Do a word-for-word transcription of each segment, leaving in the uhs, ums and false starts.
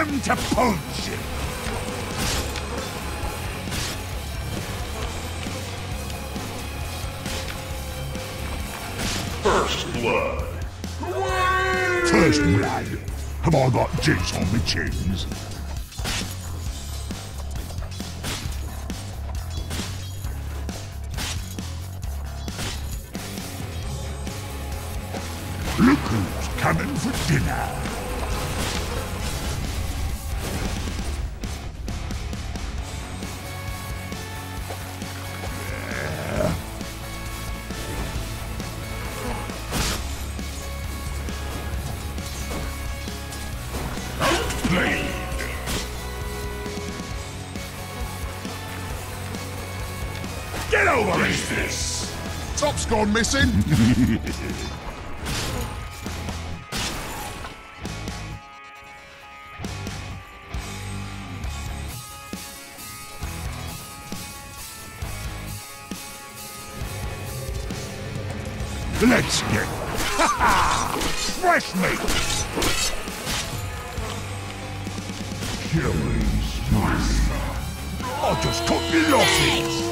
Time to punch it! First blood. Whee! First blood. Have I got juice on my chins? Look who's coming for dinner. Get over what it! Is this? Top's gone missing! Let's get... Ha-ha! Fresh meat! Killing spree! I just took the losses!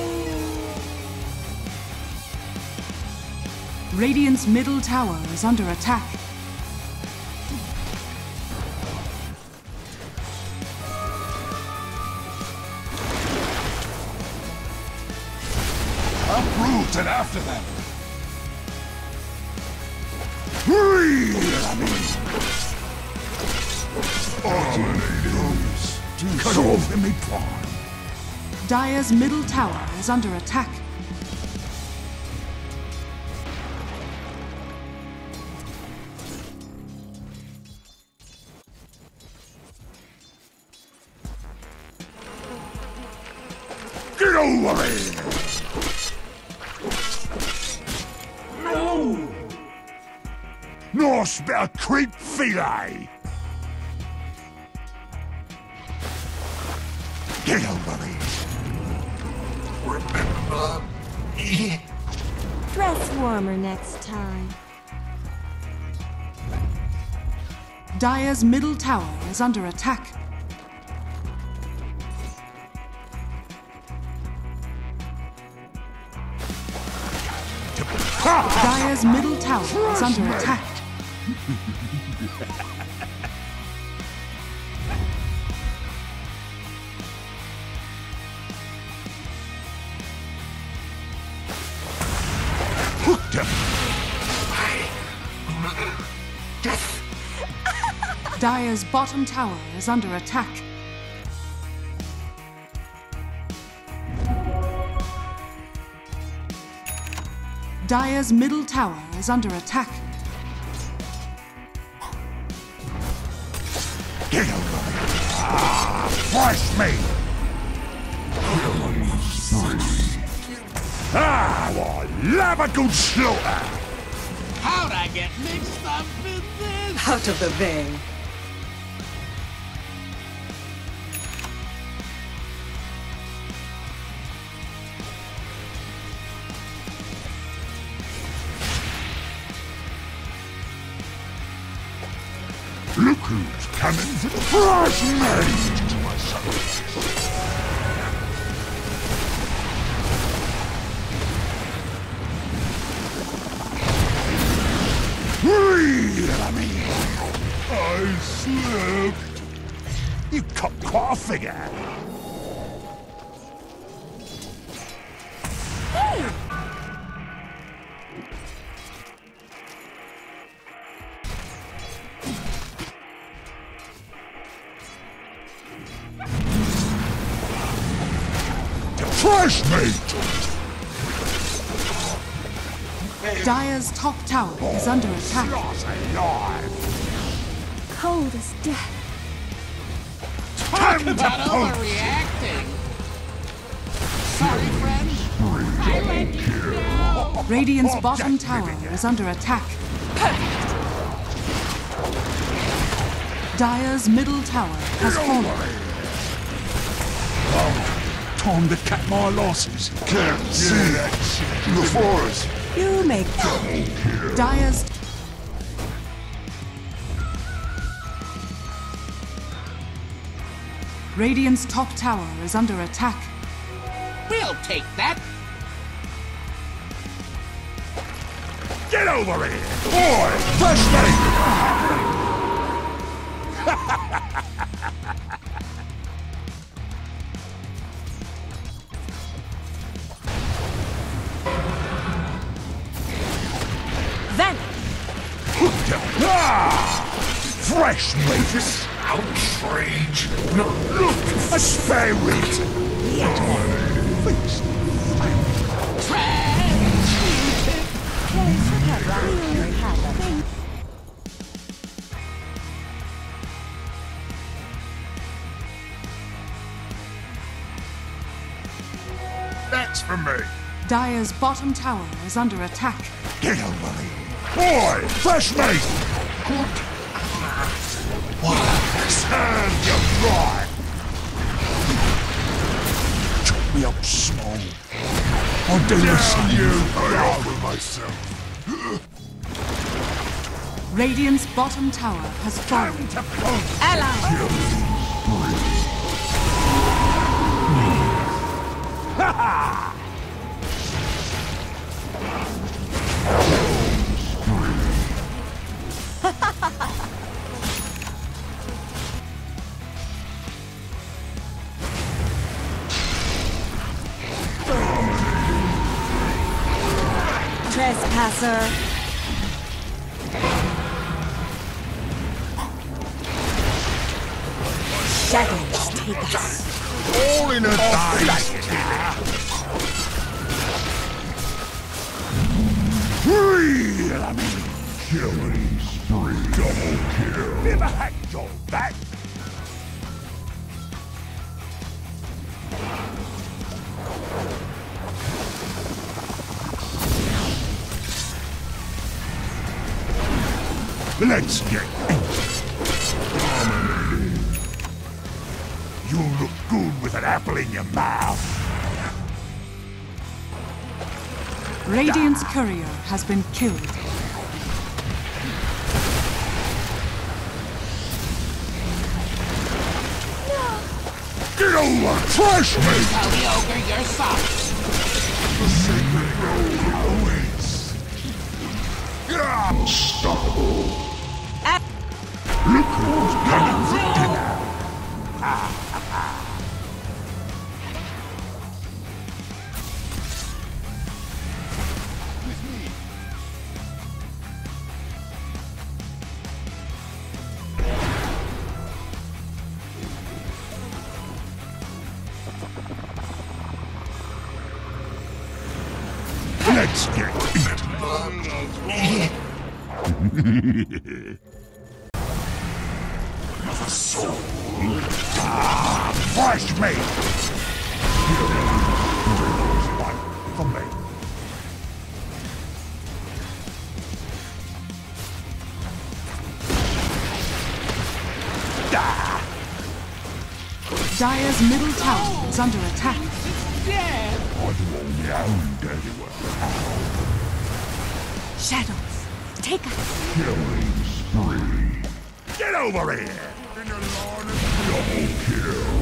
Radiant's middle tower is under attack. Uproot and after them. Freeze! Cut off in me prime. Dire's middle tower is under attack. Get over it! No! Norse about creep filet! Get over it! Remember? Yeah. Dress warmer next time. Dire's middle tower is under attack. Dire's middle tower is under attack. Hooked him. Dire's bottom tower is under attack. Dire's middle tower is under attack. Get over it! Ah, fresh meat! Killing spree! Ah, I love a good slaughter! How'd I get mixed up in this? Out of the vein. Look who's coming for the fresh meat! Reel me! I slipped! You cut quite a figure! Fresh meat! Dire's top tower oh, is under attack. Alive. Cold as death. Time Talk about to overreacting! Sorry, friend. I let you know. Radiant's oh, bottom tower is under attack. Perfect. Dire's middle tower has no fallen. Oh. Time to cut my losses. Can't see that shit. The forest. You make that. Dire's. Radiant's top tower is under attack. We'll take that! Get over here! Boy! Fresh Then! Fresh mates! Outrage! No, look! A spare it! Yes. That's for me. Dire's bottom tower is under attack. Get over here. Boy, fresh meat! Good class. What? Serve you right. Chop me up small. I'll do this. You I offer myself. Radiant's bottom tower has fallen. Ally! Trespasser. Shadows take us. All in a dice. Free! I mean, killing spree. Double kill. Never had your back. Let's get it. Dominating. You look good with an apple in your mouth. Radiant's ah. courier has been killed. No. Get over, trash me! Tell the ogre your socks. The sacred road awaits. Unstoppable. Look who's coming for dinner! Ah, ah, ah. With me! Let's get it! Soul. Ah, fresh meat! Here's one for me. Ah. Dire's middle tower is under attack. I won't round anywhere. Shadows, take us. Killing spree. Get over here! Double kill.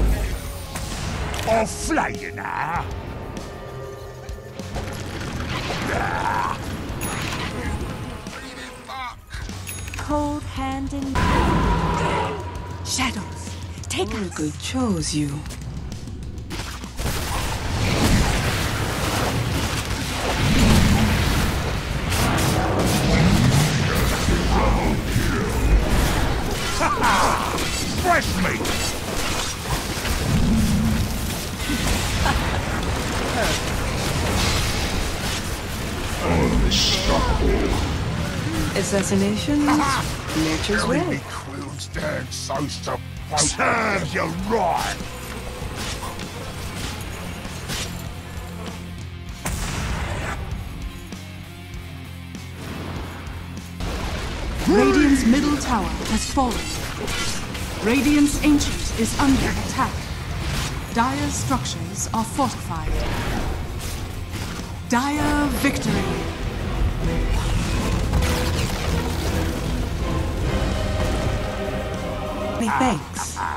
I'll fly you now. Cold hand in shadows. Take us. Good chose you. Fresh meat! Unstoppable. Assassination? Nature's way. Quills down so supposed to serve you right! Radiant's middle tower has fallen. Radiant's Ancient is under attack. Dire's structures are fortified. Dire victory. Many thanks.